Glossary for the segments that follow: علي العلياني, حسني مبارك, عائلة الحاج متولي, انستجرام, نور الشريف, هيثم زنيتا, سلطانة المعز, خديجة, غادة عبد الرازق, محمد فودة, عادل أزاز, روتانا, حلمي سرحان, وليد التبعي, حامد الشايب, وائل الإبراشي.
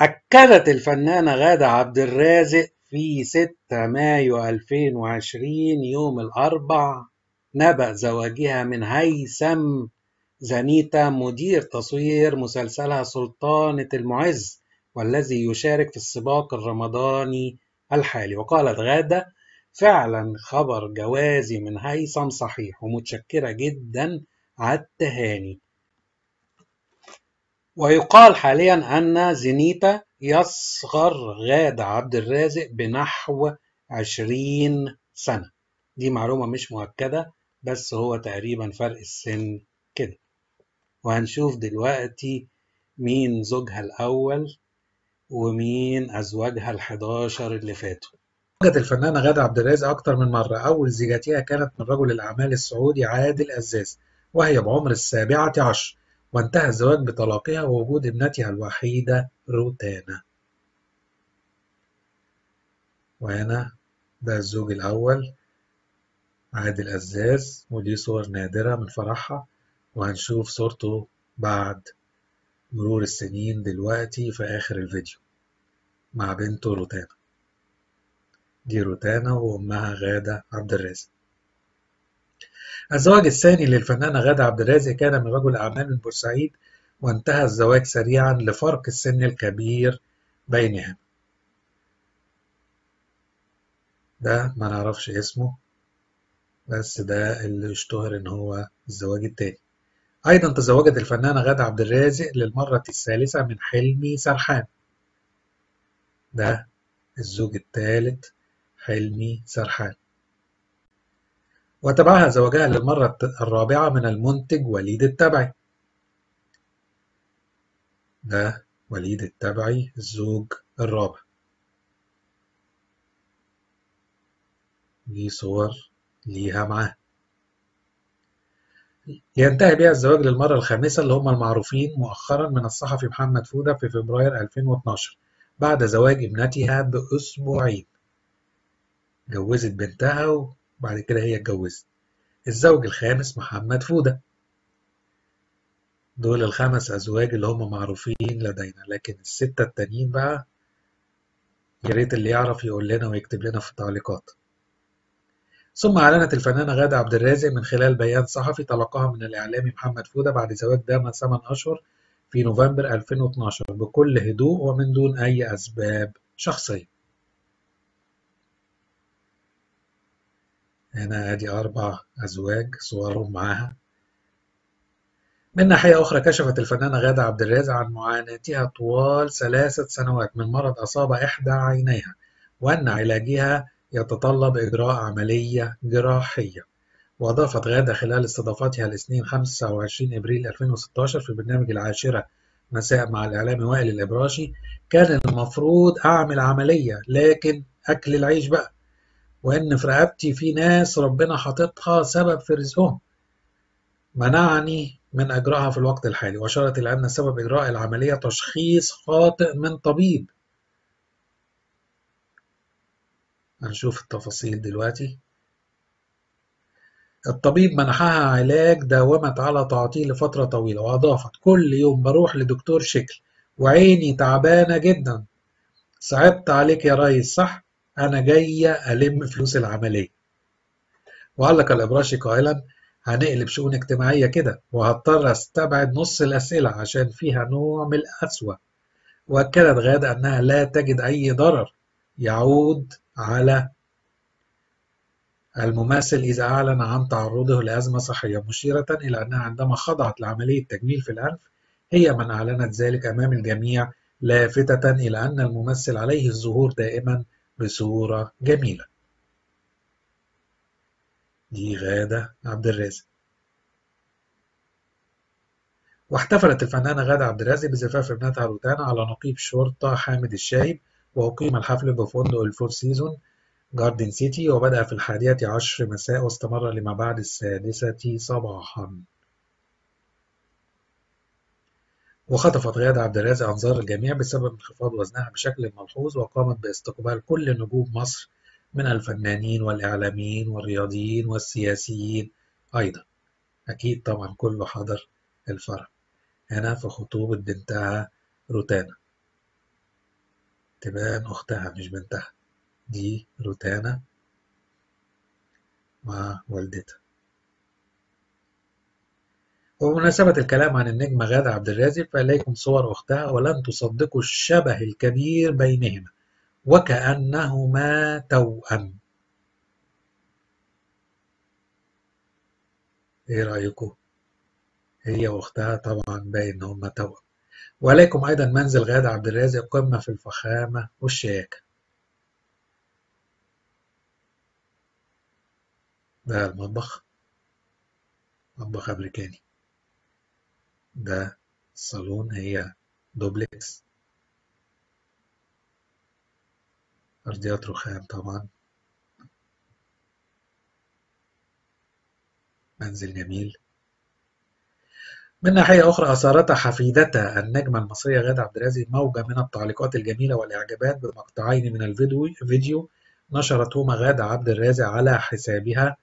أكدت الفنانة غادة عبد الرازق في 6 مايو 2020 يوم الأربع نبأ زواجها من هيثم زنيتا مدير تصوير مسلسلها سلطانة المعز، والذي يشارك في السباق الرمضاني الحالي. وقالت غادة: فعلا خبر جوازي من هيثم صحيح، ومتشكرة جدا على التهاني. ويقال حاليا أن زنيتا يصغر غادة عبد الرازق بنحو 20 سنة. دي معلومة مش مؤكدة، بس هو تقريبا فرق السن كده. وهنشوف دلوقتي مين زوجها الأول ومين أزواجها ال11 اللي فاتوا. زوجت الفنانة غادة عبد الرازق أكتر من مرة. أول زيجتها كانت من رجل الأعمال السعودي عادل أزاز وهي بعمر ال17، وانتهى الزواج بطلاقها ووجود ابنتها الوحيدة روتانا. وهنا ده الزوج الأول عادل أزاز، ودي صور نادرة من فرحها، وهنشوف صورته بعد مرور السنين دلوقتي في آخر الفيديو مع بنته روتانا. دي روتانا وأمها غادة عبد الرازق. الزواج الثاني للفنانة غادة عبد الرازق كان من رجل أعمال من بورسعيد، وانتهى الزواج سريعا لفرق السن الكبير بينهم. ده ما نعرفش اسمه، بس ده اللي اشتهر ان هو الزواج التاني. أيضا تزوجت الفنانة غادة عبد الرازق للمرة الثالثة من حلمي سرحان. ده الزوج الثالث حلمي سرحان. وتبعها زوجها للمرة الرابعة من المنتج وليد التبعي. ده وليد التبعي الزوج الرابع. دي صور ليها معاه. ينتهي بها الزواج للمرة الخامسة اللي هم المعروفين مؤخرا من الصحفي محمد فودة في فبراير 2012 بعد زواج ابنتها بأسبوعين. جوزت بنتها وبعد كده هي اتجوزت. الزوج الخامس محمد فودة. دول الخمس أزواج اللي هم معروفين لدينا، لكن ال6 التانيين بقى يا ريت اللي يعرف يقول لنا ويكتب لنا في التعليقات. ثم أعلنت الفنانة غادة عبد الرازق من خلال بيان صحفي تلقاها من الإعلامي محمد فودة بعد زواج دام 8 أشهر في نوفمبر 2012 بكل هدوء ومن دون أي أسباب شخصية. هنا أدي 4 أزواج صورهم معاها. من ناحية أخرى كشفت الفنانة غادة عبد الرازق عن معاناتها طوال 3 سنوات من مرض أصاب إحدى عينيها، وأن علاجها يتطلب إجراء عملية جراحية. وأضافت غادة خلال استضافتها الاثنين 25 إبريل 2016 في برنامج العاشرة مساء مع الإعلامي وائل الإبراشي: كان المفروض أعمل عملية لكن أكل العيش بقى، وإن في رقبتي في ناس ربنا حاططها سبب في رزقهم منعني من إجراءها في الوقت الحالي. وأشارت إلى أن سبب إجراء العملية تشخيص خاطئ من طبيب. هنشوف التفاصيل دلوقتي. الطبيب منحها علاج داومت على تعطيل لفترة طويلة. وأضافت: كل يوم بروح لدكتور شكل وعيني تعبانة جدا، صعبت عليك يا ريس صح؟ أنا جاية ألم فلوس العملية. وعلق الإبراشي قائلا: هنقلب شؤون اجتماعية كده، وهضطر أستبعد نص الأسئلة عشان فيها نوع من القسوة. وأكدت غادة أنها لا تجد أي ضرر يعود على الممثل إذا أعلن عن تعرضه لأزمة صحية، مشيرة إلى أنها عندما خضعت لعملية تجميل في الأنف هي من أعلنت ذلك أمام الجميع، لافتة إلى أن الممثل عليه الظهور دائما بصورة جميلة. دي غادة عبد الرازق. واحتفلت الفنانة غادة عبد الرازق بزفاف ابنتها روتانا على نقيب شرطة حامد الشايب، وأقيم الحفل بفندق ال4 سيزون جاردن سيتي، وبدأ في 11:10 مساء واستمر لما بعد 6:00 صباحا. وخطفت غادة عبد الرازق أنظار الجميع بسبب انخفاض وزنها بشكل ملحوظ، وقامت باستقبال كل نجوم مصر من الفنانين والإعلاميين والرياضيين والسياسيين أيضا. أكيد طبعا كله حضر الفرح. هنا في خطوبة بنتها روتانا. تبان أختها مش بنتها، دي روتانا مع والدتها. وبمناسبة الكلام عن النجمة غادة عبد الرازق، فإليكم صور أختها ولن تصدقوا الشبه الكبير بينهما وكأنهما توأم. إيه رأيكم؟ هي وأختها طبعا باين إن هما توأم. وعليكم أيضا منزل غادة عبد الرازق قمة في الفخامة والشياكة. ده المطبخ، مطبخ أمريكاني. ده الصالون، هي دوبلكس، أرضيات رخام طبعا. منزل جميل. من ناحية أخرى أثارت حفيدتها النجمة المصرية غادة عبد الرازق موجة من التعليقات الجميلة والإعجابات بمقطعين من الفيديو نشرتهما غادة عبد الرازق على حسابها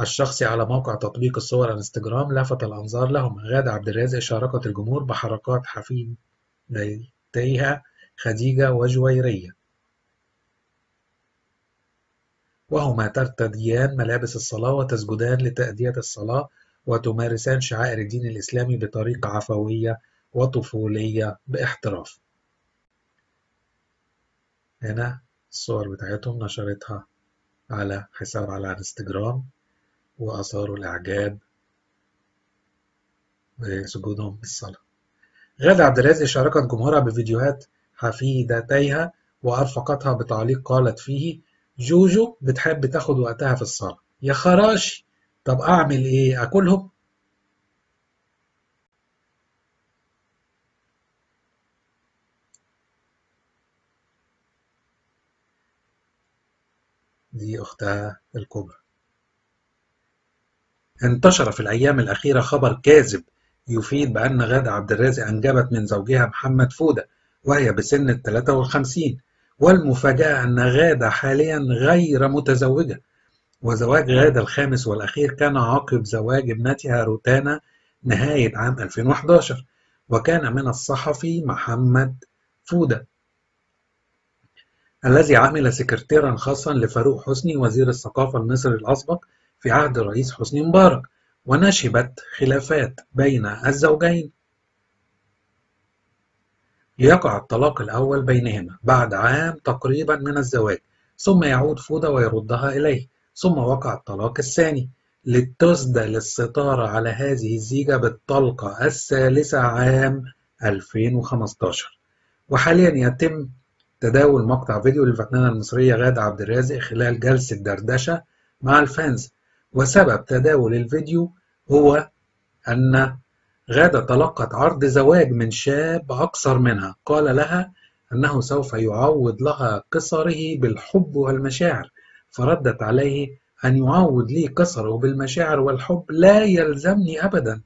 الشخصي على موقع تطبيق الصور انستجرام، لفت الأنظار لهم. غادة عبد الرازق شاركت الجمهور بحركات حفيدتيها خديجة وجويرية وهما ترتديان ملابس الصلاة وتسجدان لتأدية الصلاة وتمارسان شعائر الدين الإسلامي بطريقة عفوية وطفولية باحتراف. هنا الصور بتاعتهم نشرتها على حساب على انستجرام وأثاروا الإعجاب بسجودهم بالصلاة. غادة عبد الرازق شاركت جمهورها بفيديوهات حفيدتيها وأرفقتها بتعليق قالت فيه: جوجو بتحب تاخد وقتها في الصلاة، يا خراشي طب أعمل إيه؟ أكلهم؟ دي أختها الكبرى. انتشر في الأيام الأخيرة خبر كاذب يفيد بأن غادة عبد الرازق أنجبت من زوجها محمد فودة وهي بسن ال 53، والمفاجأة أن غادة حاليا غير متزوجة، وزواج غادة الخامس والأخير كان عقب زواج ابنتها روتانا نهاية عام 2011، وكان من الصحفي محمد فودة الذي عمل سكرتيرا خاصا لفاروق حسني وزير الثقافة المصري الأسبق في عهد الرئيس حسني مبارك، ونشبت خلافات بين الزوجين. يقع الطلاق الأول بينهما بعد عام تقريبا من الزواج، ثم يعود فودة ويردها إليه، ثم وقع الطلاق الثاني لتسدل الستارة على هذه الزيجة بالطلقة الثالثة عام 2015. وحاليا يتم تداول مقطع فيديو للفنانة المصرية غادة عبد الرازق خلال جلسة دردشة مع الفانز، وسبب تداول الفيديو هو أن غادة تلقت عرض زواج من شاب أقصر منها قال لها أنه سوف يعوض لها قصره بالحب والمشاعر، فردت عليه: أن يعوض لي قصره بالمشاعر والحب لا يلزمني أبدا،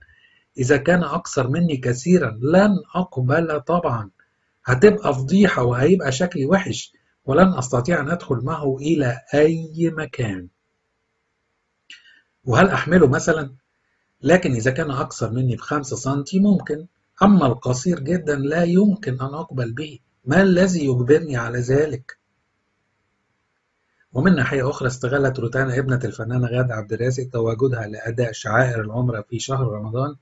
إذا كان أقصر مني كثيرا لن أقبل طبعا، هتبقى فضيحة وهيبقى شكلي وحش ولن أستطيع أن أدخل معه إلى أي مكان، وهل أحمله مثلا؟ لكن إذا كان أقصر مني ب5 سنتي ممكن، أما القصير جدا لا يمكن أن أقبل به، ما الذي يجبرني على ذلك؟ ومن ناحية أخرى استغلت روتانا ابنة الفنانة غادة عبد الرازق تواجدها لأداء شعائر العمرة في شهر رمضان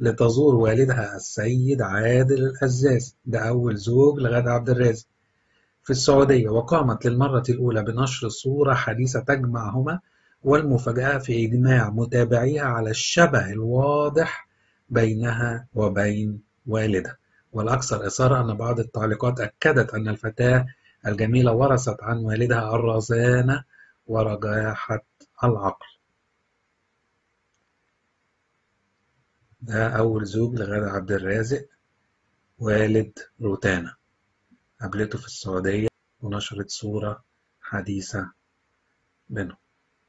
لتزور والدها السيد عادل أزاز، ده أول زوج لغادة عبد الرازق، في السعودية، وقامت للمرة الأولى بنشر صورة حديثة تجمعهما، والمفاجأة في إجماع متابعيها على الشبه الواضح بينها وبين والدها. والأكثر إثارة أن بعض التعليقات أكدت أن الفتاة الجميلة ورثت عن والدها الرزانة ورجاحة العقل. ده أول زوج لغادة عبد الرازق، والد روتانا، قابلته في السعودية ونشرت صورة حديثة بينهم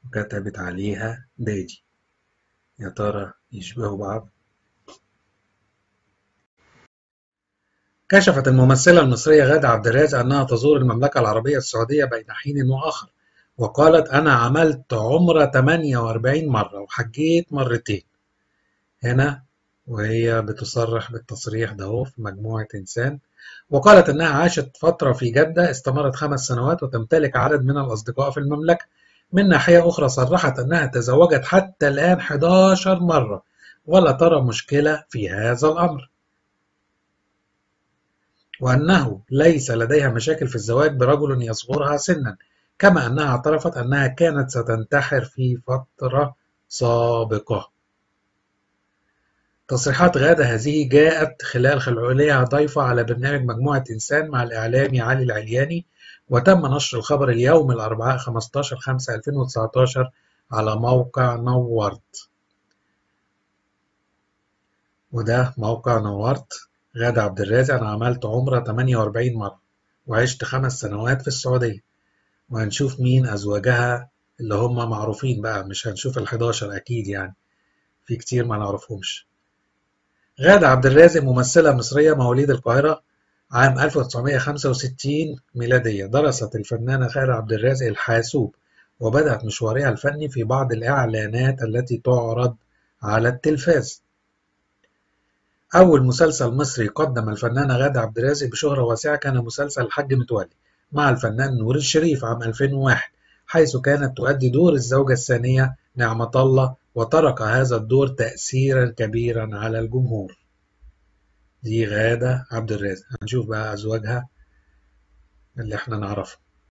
وكتبت عليها دادي. يا ترى يشبهوا بعض؟ كشفت الممثلة المصرية غادة عبد الرازق أنها تزور المملكة العربية السعودية بين حين وآخر، وقالت: أنا عملت عمرة 48 مرة وحجيت مرتين. هنا وهي بتصرح بالتصريح ده هو في مجموعة إنسان، وقالت أنها عاشت فترة في جدة استمرت 5 سنوات وتمتلك عدد من الأصدقاء في المملكة. من ناحية أخرى صرحت أنها تزوجت حتى الآن 11 مرة ولا ترى مشكلة في هذا الأمر، وأنه ليس لديها مشاكل في الزواج برجل يصغرها سنا، كما أنها اعترفت أنها كانت ستنتحر في فترة سابقة. تصريحات غادة هذه جاءت خلال خلعولية ضيفة على برنامج مجموعة إنسان مع الإعلامي علي العلياني، وتم نشر الخبر اليوم الأربعاء 15/5/2019 على موقع نورت. وده موقع نورت. غادة عبد الرازق: أنا عملت عمرة 48 مرة وعشت 5 سنوات في السعودية، وهنشوف مين أزواجها اللي هم معروفين بقى، مش هنشوف ال11 أكيد، يعني في كتير ما نعرفهمش. غادة عبد الرازق ممثلة مصرية مواليد القاهرة عام 1965 ميلادية. درست الفنانة غادة عبد الرازق الحاسوب، وبدأت مشوارها الفني في بعض الإعلانات التي تعرض على التلفاز. أول مسلسل مصري قدم الفنانة غادة عبد الرازق بشهرة واسعة كان مسلسل الحاج متولي مع الفنان نور الشريف عام 2001، حيث كانت تؤدي دور الزوجة الثانية نعمة الله، وترك هذا الدور تأثيرا كبيرا على الجمهور. دي غادة عبد الرازق. هنشوف بقى أزواجها اللي احنا نعرفها.